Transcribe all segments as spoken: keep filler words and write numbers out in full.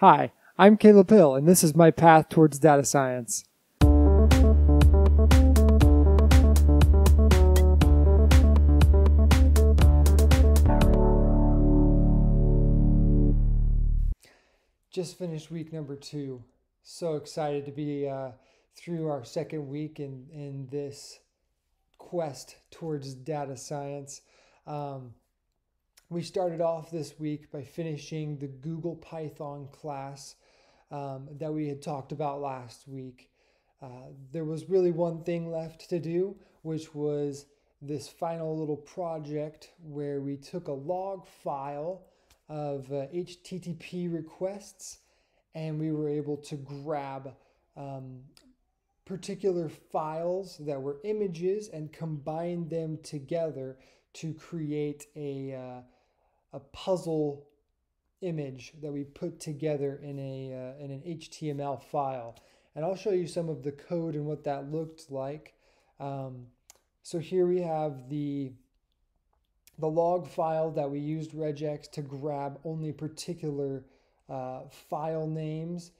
Hi, I'm Caleb Hill, and this is my path towards data science. Just finished week number two. So excited to be uh, through our second week in, in this quest towards data science. Um, we started off this week by finishing the Google Python class um, that we had talked about last week. Uh, there was really one thing left to do, which was this final little project where we took a log file of uh, H T T P requests, and we were able to grab um, particular files that were images and combine them together to create a, uh, a puzzle image that we put together in, a, uh, in an H T M L file. And I'll show you some of the code and what that looked like. Um, so here we have the The log file that we used regex to grab only particular uh, file names,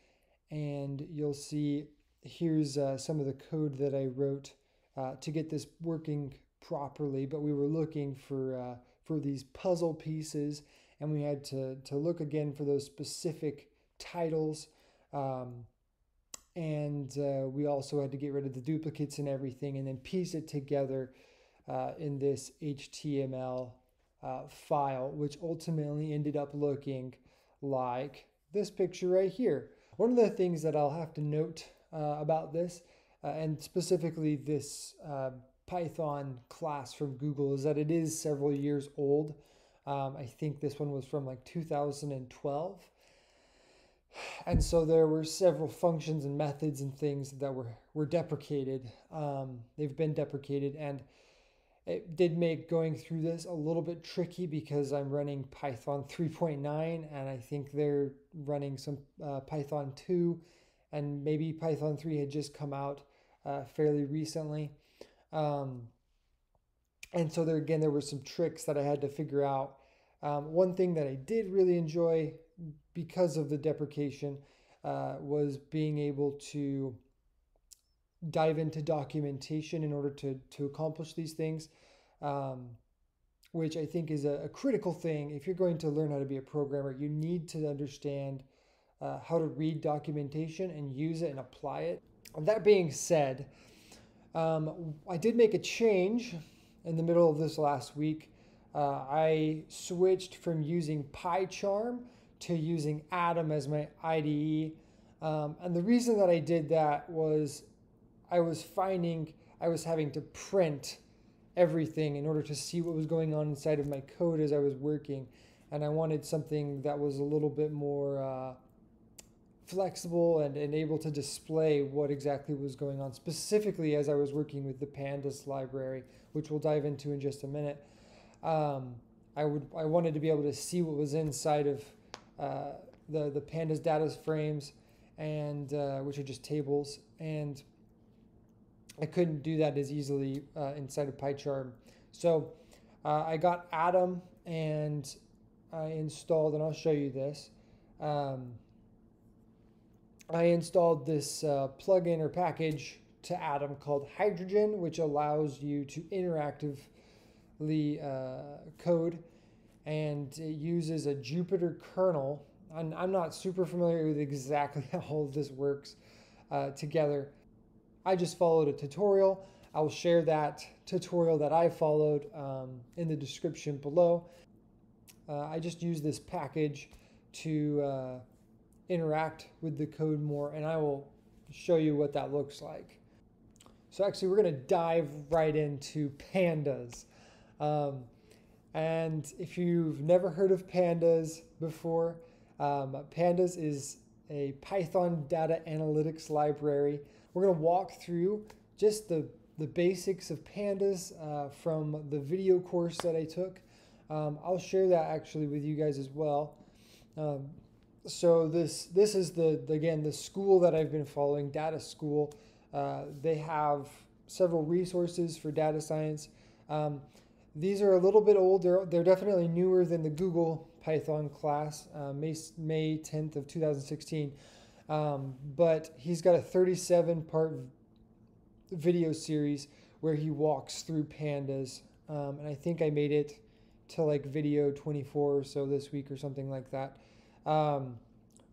and you'll see here's uh, some of the code that I wrote uh, to get this working properly. But we were looking for uh, for these puzzle pieces, and we had to to look again for those specific titles, um, and uh, we also had to get rid of the duplicates and everything, and then piece it together Uh, in this H T M L uh, file, which ultimately ended up looking like this picture right here. One of the things that I'll have to note uh, about this, uh, and specifically this uh, Python class from Google, is that it is several years old. Um, I think this one was from like two thousand twelve. And so there were several functions and methods and things that were, were deprecated. Um, they've been deprecated, and it did make going through this a little bit tricky because I'm running Python three point nine, and I think they're running some uh, Python two, and maybe Python three had just come out uh, fairly recently. Um, and so there again, there were some tricks that I had to figure out. Um, one thing that I did really enjoy because of the deprecation uh, was being able to dive into documentation in order to to accomplish these things, um, which I think is a, a critical thing. If you're going to learn how to be a programmer, you need to understand uh, how to read documentation and use it and apply it. And that being said, um, I did make a change in the middle of this last week. Uh, I switched from using PyCharm to using Atom as my I D E. Um, and the reason that I did that was I was finding I was having to print everything in order to see what was going on inside of my code as I was working, and I wanted something that was a little bit more uh, flexible and, and able to display what exactly was going on, specifically as I was working with the Pandas library, which we'll dive into in just a minute. Um, I, would, I wanted to be able to see what was inside of uh, the, the Pandas data frames, and uh, which are just tables, and I couldn't do that as easily uh, inside of PyCharm. So uh, I got Atom, and I installed, and I'll show you this, um, I installed this uh, plugin or package to Atom called Hydrogen, which allows you to interactively uh, code, and it uses a Jupyter kernel. I'm, I'm not super familiar with exactly how all of this works uh, together. I just followed a tutorial. I'll share that tutorial that I followed um, in the description below. Uh, I just use this package to uh, interact with the code more, and I will show you what that looks like. So actually, we're going to dive right into Pandas. Um, and if you've never heard of Pandas before, um, Pandas is a Python data analytics library. We're going to walk through just the, the basics of Pandas uh, from the video course that I took. Um, I'll share that actually with you guys as well. Um, so this this is the, again, the school that I've been following, Data School. Uh, they have several resources for data science. Um, these are a little bit older. They're definitely newer than the Google Python class, uh, May, May tenth of two thousand sixteen. Um, but he's got a thirty-seven part video series where he walks through pandas. Um, and I think I made it to like video twenty-four or so this week or something like that. Um,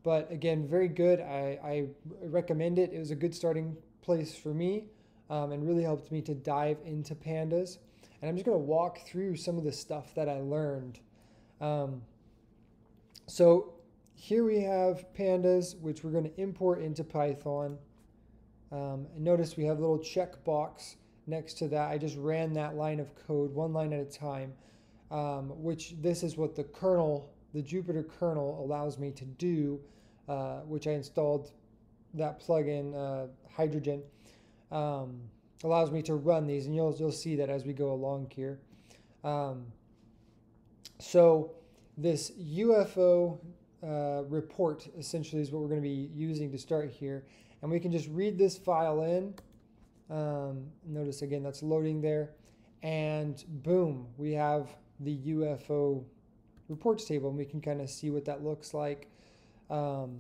but again, very good. I, I recommend it. It was a good starting place for me, um, and really helped me to dive into pandas. And I'm just going to walk through some of the stuff that I learned. Um, so here we have pandas, which we're going to import into Python. Um, and notice we have a little checkbox next to that. I just ran that line of code one line at a time, um, which this is what the kernel, the Jupyter kernel, allows me to do, uh, which I installed that plugin, uh, Hydrogen. Um, allows me to run these, and you'll, you'll see that as we go along here. Um, so this U F O uh, report essentially is what we're going to be using to start here, and we can just read this file in. Um, notice again that's loading there, and boom, we have the U F O reports table, and we can kind of see what that looks like. Um,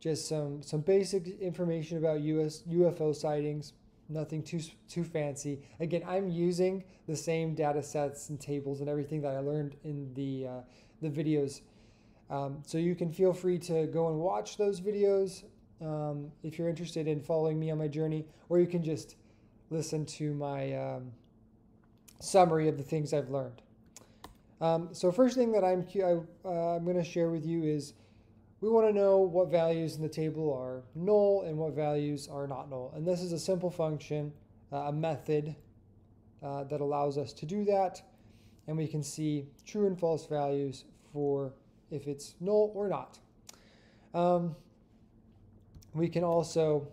just some, some basic information about U S, U F O sightings. Nothing too too fancy. Again, I'm using the same data sets and tables and everything that I learned in the uh, the videos, um, so you can feel free to go and watch those videos um, if you're interested in following me on my journey, or you can just listen to my um, summary of the things I've learned. Um, so first thing that I'm I, uh, I'm going to share with you is we want to know what values in the table are null and what values are not null. And this is a simple function, uh, a method uh, that allows us to do that. And we can see true and false values for if it's null or not. Um, we can also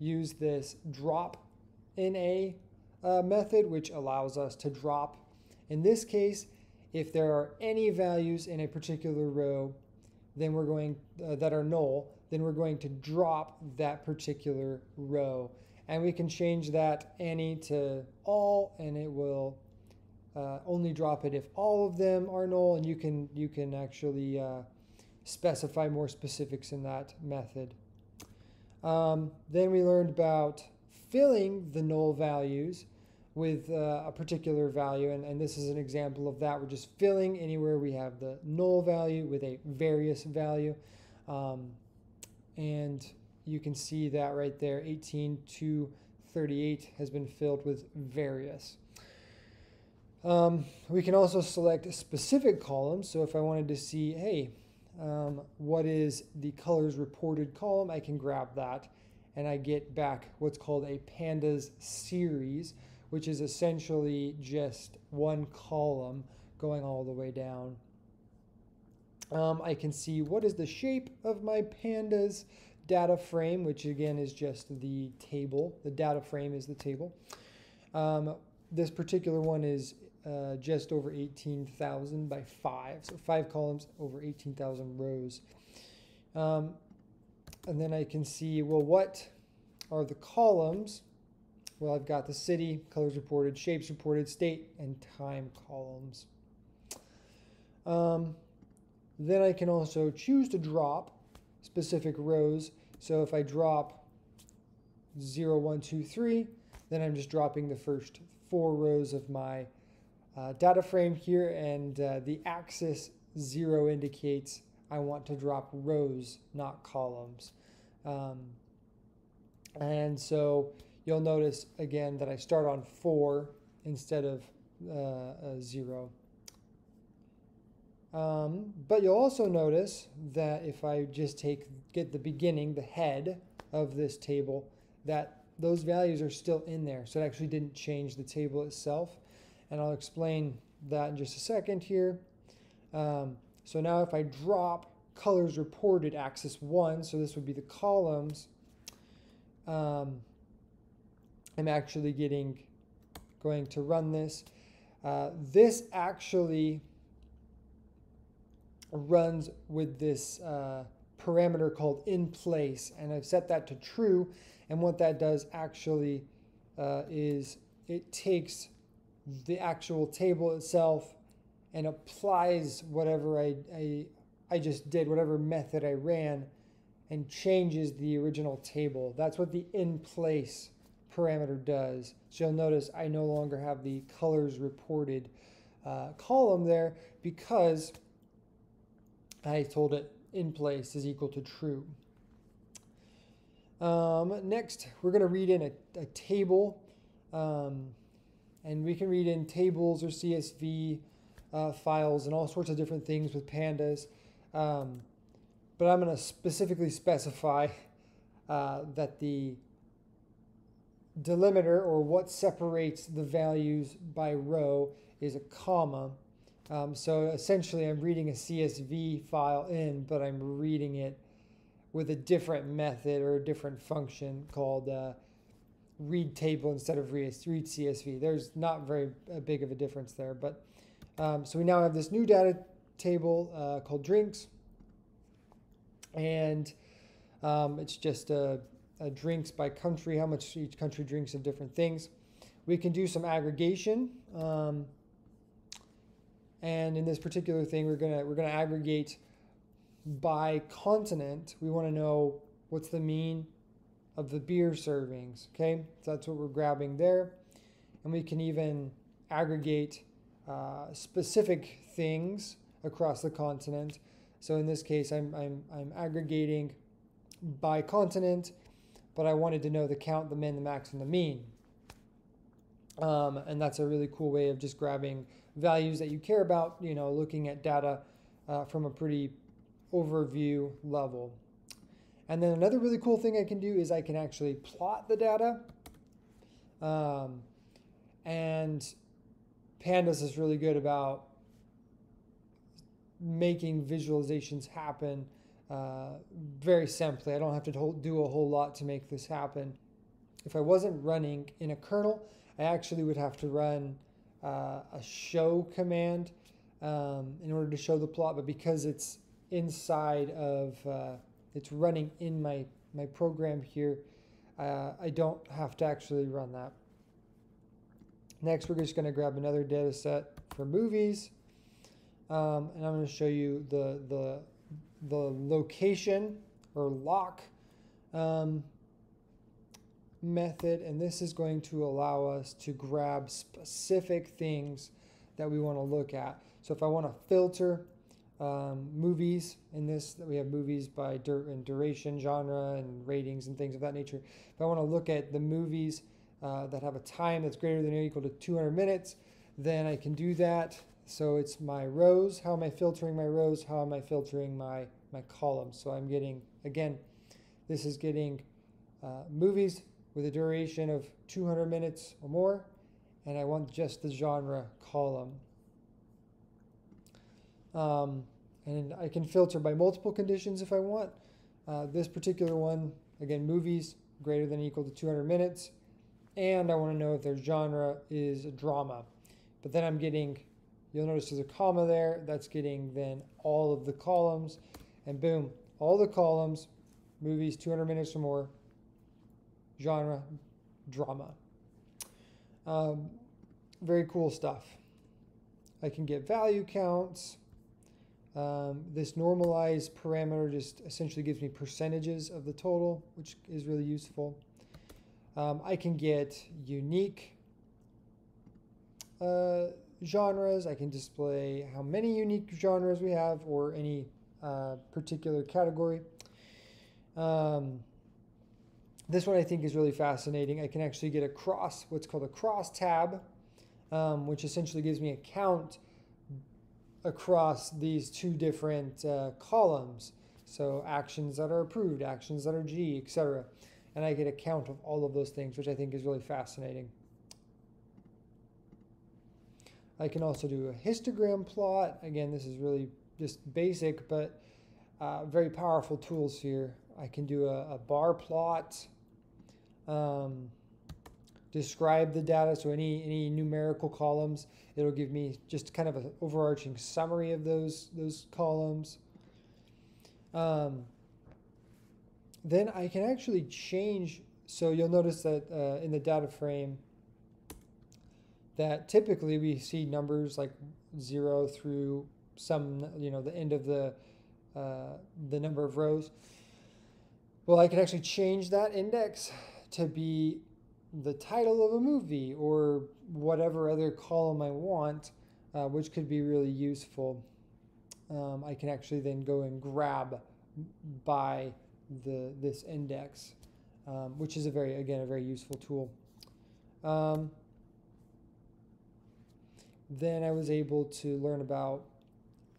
use this drop in a uh, method, which allows us to drop, in this case, if there are any values in a particular row then we're going uh, that are null, then we're going to drop that particular row. And we can change that any to all, and it will uh, only drop it if all of them are null, and you can, you can actually uh, specify more specifics in that method. Um, then we learned about filling the null values with uh, a particular value, and, and this is an example of that. We're just filling anywhere we have the null value with a various value, um, and you can see that right there, eighteen to thirty-eight has been filled with various. Um, we can also select specific columns, so if I wanted to see, hey, um, what is the colors reported column, I can grab that, and I get back what's called a pandas series, which is essentially just one column going all the way down. Um, I can see what is the shape of my pandas data frame, which again is just the table. The data frame is the table. Um, this particular one is uh, just over eighteen thousand by five. So five columns over eighteen thousand rows. Um, and then I can see, well, what are the columns? Well, I've got the city, colors reported, shapes reported, state, and time columns. Um, then I can also choose to drop specific rows. So if I drop zero, one, two, three, then I'm just dropping the first four rows of my uh, data frame here, and uh, the axis zero indicates I want to drop rows, not columns. Um, and so you'll notice again that I start on four instead of uh, zero. Um, but you'll also notice that if I just take get the beginning, the head of this table, that those values are still in there. So it actually didn't change the table itself. And I'll explain that in just a second here. Um, so now if I drop colors reported axis one, so this would be the columns, um, I'm actually getting, going to run this. Uh, this actually runs with this uh, parameter called in place, and I've set that to true. And what that does actually uh, is it takes the actual table itself and applies whatever I, I, I just did, whatever method I ran, and changes the original table. That's what the in place parameter does. So you'll notice I no longer have the colors reported uh, column there because I told it in place is equal to true. Um, next, we're going to read in a, a table, um, and we can read in tables or C S V uh, files and all sorts of different things with Pandas. Um, but I'm going to specifically specify uh, that the delimiter, or what separates the values by row, is a comma. Um, so essentially I'm reading a C S V file in, but I'm reading it with a different method or a different function called uh, read table instead of read C S V. There's not very big of a difference there. But um, so we now have this new data table uh, called drinks. And um, it's just a, a drinks by country, how much each country drinks of different things. We can do some aggregation. Um, and in this particular thing, we're gonna, we're gonna aggregate by continent. We want to know what's the mean of the beer servings, okay? So that's what we're grabbing there. And we can even aggregate uh, specific things across the continent. So in this case, I'm, I'm, I'm aggregating by continent, but I wanted to know the count, the min, the max, and the mean. Um, and that's a really cool way of just grabbing values that you care about, you know, looking at data uh, from a pretty overview level. And then another really cool thing I can do is I can actually plot the data. Um, and Pandas is really good about making visualizations happen uh, very simply. I don't have to do a whole lot to make this happen. If I wasn't running in a kernel, I actually would have to run uh, a show command um, in order to show the plot, but because it's inside of, uh, it's running in my, my program here, uh, I don't have to actually run that. Next, we're just going to grab another data set for movies. Um, and I'm going to show you the, the, the location or lock um, method. And this is going to allow us to grab specific things that we want to look at. So if I want to filter um, movies in this, that we have movies by dur and duration, genre, and ratings and things of that nature. If I want to look at the movies uh, that have a time that's greater than or equal to two hundred minutes, then I can do that. So it's my rows. How am I filtering my rows? How am I filtering my, my columns? So I'm getting, again, this is getting uh, movies with a duration of two hundred minutes or more, and I want just the genre column. Um, and I can filter by multiple conditions if I want. Uh, this particular one, again, movies greater than or equal to two hundred minutes, and I want to know if their genre is a drama. But then I'm getting, you'll notice there's a comma there. That's getting then all of the columns. And boom, all the columns, movies, two hundred minutes or more, genre, drama. Um, very cool stuff. I can get value counts. Um, this normalized parameter just essentially gives me percentages of the total, which is really useful. Um, I can get unique uh, genres. I can display how many unique genres we have, or any uh, particular category. Um, this one I think is really fascinating. I can actually get a cross, what's called a cross tab, um, which essentially gives me a count across these two different uh, columns. So actions that are approved, actions that are G, et cetera. And I get a count of all of those things, which I think is really fascinating. I can also do a histogram plot. Again, this is really just basic, but uh, very powerful tools here. I can do a, a bar plot, um, describe the data, so any, any numerical columns, it'll give me just kind of an overarching summary of those, those columns. Um, then I can actually change, so you'll notice that uh, in the data frame, that typically we see numbers like zero through some, you know, the end of the, uh, the number of rows. Well, I could actually change that index to be the title of a movie or whatever other column I want, uh, which could be really useful. Um, I can actually then go and grab by the this index, um, which is a very, again, a very useful tool. Um, then I was able to learn about,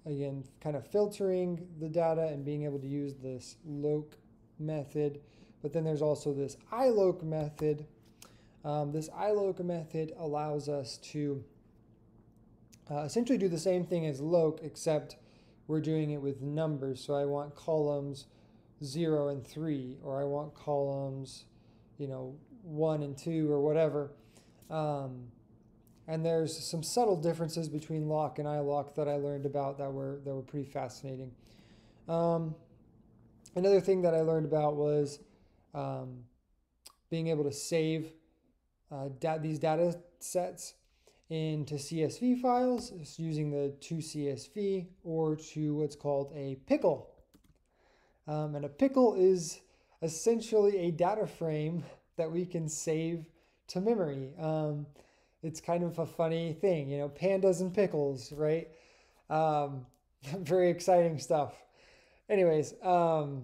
again, kind of filtering the data and being able to use this loc method. But then there's also this iloc method. Um, this iloc method allows us to uh, essentially do the same thing as loc, except we're doing it with numbers. So I want columns zero and three, or I want columns, you know, one and two, or whatever. Um, and there's some subtle differences between loc and iloc that I learned about that were that were pretty fascinating. Um, another thing that I learned about was um, being able to save uh, da these data sets into C S V files using the to C S V or to what's called a pickle. Um, and a pickle is essentially a data frame that we can save to memory. Um, it's kind of a funny thing, you know, pandas and pickles, right? Um, very exciting stuff. Anyways, um,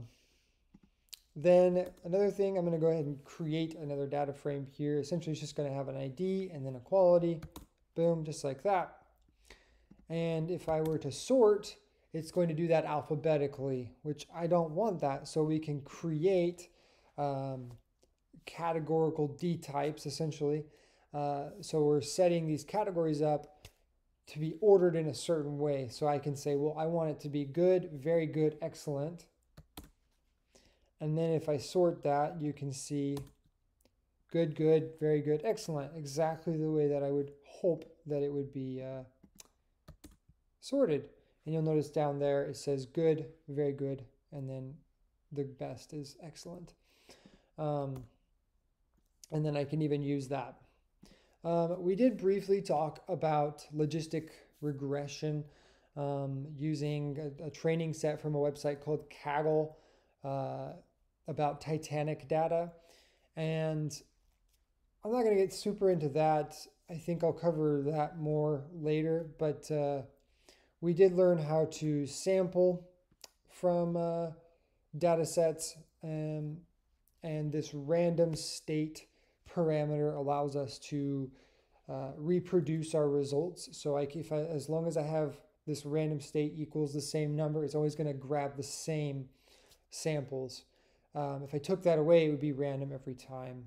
then another thing, I'm going to go ahead and create another data frame here. Essentially, it's just going to have an I D and then a quality. Boom, just like that. And if I were to sort, it's going to do that alphabetically, which I don't want that. So we can create um, categorical D types, essentially. Uh, so we're setting these categories up to be ordered in a certain way. So I can say, well, I want it to be good, very good, excellent. And then if I sort that, you can see good, good, very good, excellent. Exactly the way that I would hope that it would be uh, sorted. And you'll notice down there it says good, very good, and then the best is excellent. Um, and then I can even use that. Um, we did briefly talk about logistic regression um, using a, a training set from a website called Kaggle uh, about Titanic data. And I'm not going to get super into that. I think I'll cover that more later, but uh, we did learn how to sample from uh, data sets, and, and this random state parameter allows us to uh, reproduce our results. So like if I, as long as I have this random state equals the same number, it's always going to grab the same samples. Um, if I took that away, it would be random every time.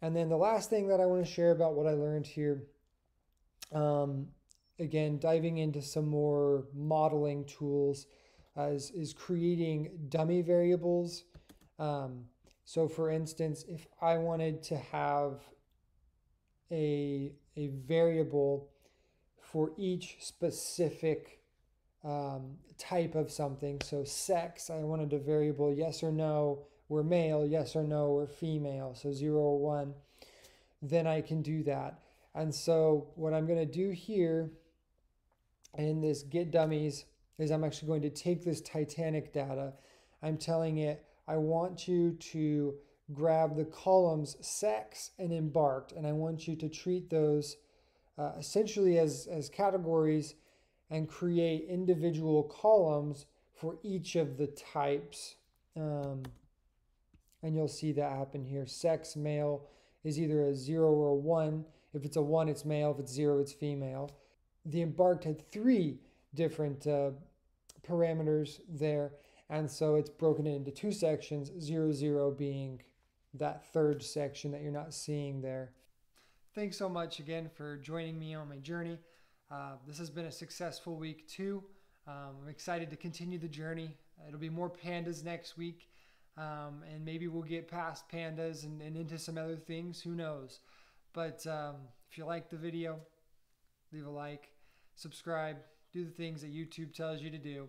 And then the last thing that I want to share about what I learned here, um, again, diving into some more modeling tools, uh, is, is creating dummy variables. Um, so for instance, if I wanted to have a, a variable for each specific um, type of something, so sex, I wanted a variable, yes or no, we're male, yes or no, we're female, so zero or one, then I can do that. And so what I'm going to do here in this get dummies is I'm actually going to take this Titanic data. I'm telling it, I want you to grab the columns sex and embarked, and I want you to treat those uh, essentially as, as categories and create individual columns for each of the types. Um, and you'll see that happen here. Sex, male is either a zero or a one. If it's a one, it's male. If it's zero, it's female. The embarked had three different uh, parameters there, and so it's broken into two sections, zero, zero being that third section that you're not seeing there. Thanks so much again for joining me on my journey. Uh, this has been a successful week two. Um, I'm excited to continue the journey. It'll be more pandas next week, um, and maybe we'll get past pandas and, and into some other things, who knows. But um, if you like the video, leave a like, subscribe, do the things that YouTube tells you to do.